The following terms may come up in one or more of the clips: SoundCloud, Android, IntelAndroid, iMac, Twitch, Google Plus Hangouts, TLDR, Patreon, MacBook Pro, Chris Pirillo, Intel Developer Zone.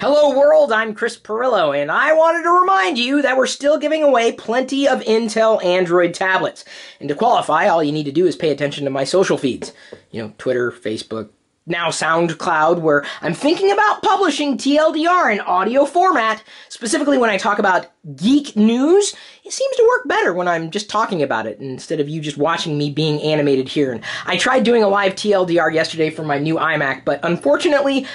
Hello world, I'm Chris Pirillo, and I wanted to remind you that we're still giving away plenty of Intel Android tablets. And to qualify, all you need to do is pay attention to my social feeds. You know, Twitter, Facebook, now SoundCloud, where I'm thinking about publishing TLDR in audio format. Specifically when I talk about geek news, it seems to work better when I'm just talking about it instead of you just watching me being animated here. And I tried doing a live TLDR yesterday for my new iMac, but unfortunately,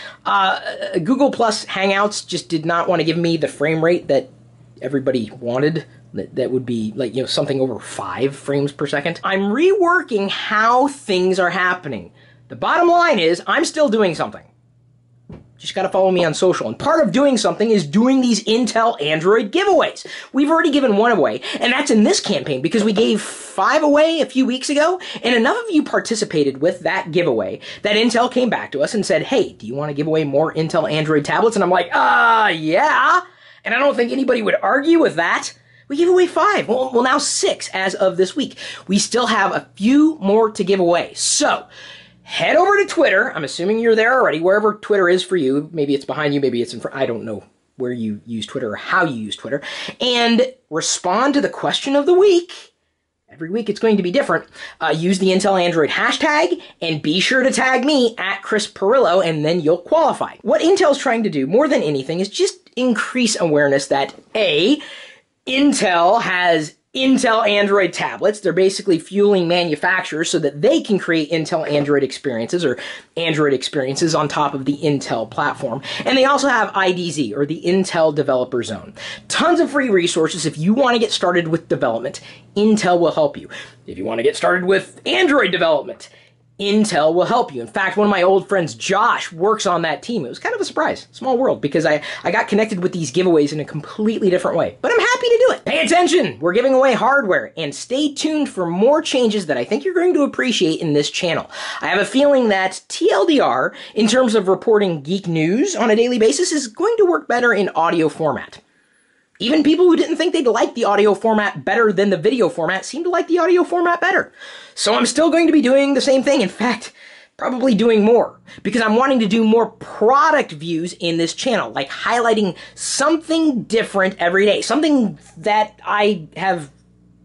Google Plus Hangouts just did not want to give me the frame rate that everybody wanted. That would be, like, you know, something over 5 frames per second. I'm reworking how things are happening. The bottom line is, I'm still doing something. Just gotta follow me on social. And part of doing something is doing these Intel Android giveaways. We've already given one away, and that's in this campaign because we gave 5 away a few weeks ago, and enough of you participated with that giveaway that Intel came back to us and said, hey, do you want to give away more Intel Android tablets? And I'm like, yeah. And I don't think anybody would argue with that. We gave away 5. Well, now 6 as of this week. We still have a few more to give away. So, head over to Twitter. I'm assuming you're there already, wherever Twitter is for you. Maybe it's behind you, maybe it's in front. I don't know where you use Twitter or how you use Twitter. And respond to the question of the week. Every week it's going to be different. Use the Intel Android hashtag and be sure to tag me at Chris Pirillo, and then you'll qualify. What Intel's trying to do more than anything is just increase awareness that A, Intel has Intel Android tablets. They're basically fueling manufacturers so that they can create Intel Android experiences or Android experiences on top of the Intel platform. And they also have IDZ, or the Intel Developer Zone. Tons of free resources. If you want to get started with development, Intel will help you. If you want to get started with Android development, Intel will help you. In fact, one of my old friends, Josh, works on that team. It was kind of a surprise. Small world, because I got connected with these giveaways in a completely different way. But I'm happy to do it. Pay attention! We're giving away hardware, and stay tuned for more changes that I think you're going to appreciate in this channel. I have a feeling that TLDR, in terms of reporting geek news on a daily basis, is going to work better in audio format. Even people who didn't think they'd like the audio format better than the video format seem to like the audio format better. So I'm still going to be doing the same thing. In fact, probably doing more, because I'm wanting to do more product views in this channel, like highlighting something different every day, something that I have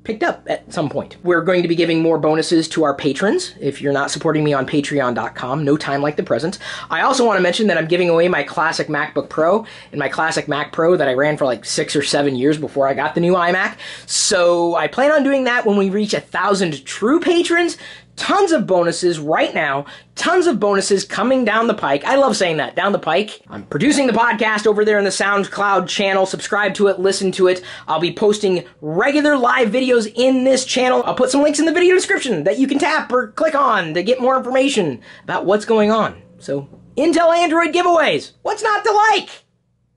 picked up at some point. We're going to be giving more bonuses to our patrons. If you're not supporting me on patreon.com, no time like the present. I also want to mention that I'm giving away my classic MacBook Pro and my classic Mac Pro that I ran for like 6 or 7 years before I got the new iMac. So I plan on doing that when we reach 1,000 true patrons. Tons of bonuses right now, tons of bonuses coming down the pike. I love saying that, down the pike. I'm producing the podcast over there in the SoundCloud channel. Subscribe to it, listen to it. I'll be posting regular live videos in this channel. I'll put some links in the video description that you can tap or click on to get more information about what's going on. So, Intel Android giveaways. What's not to like?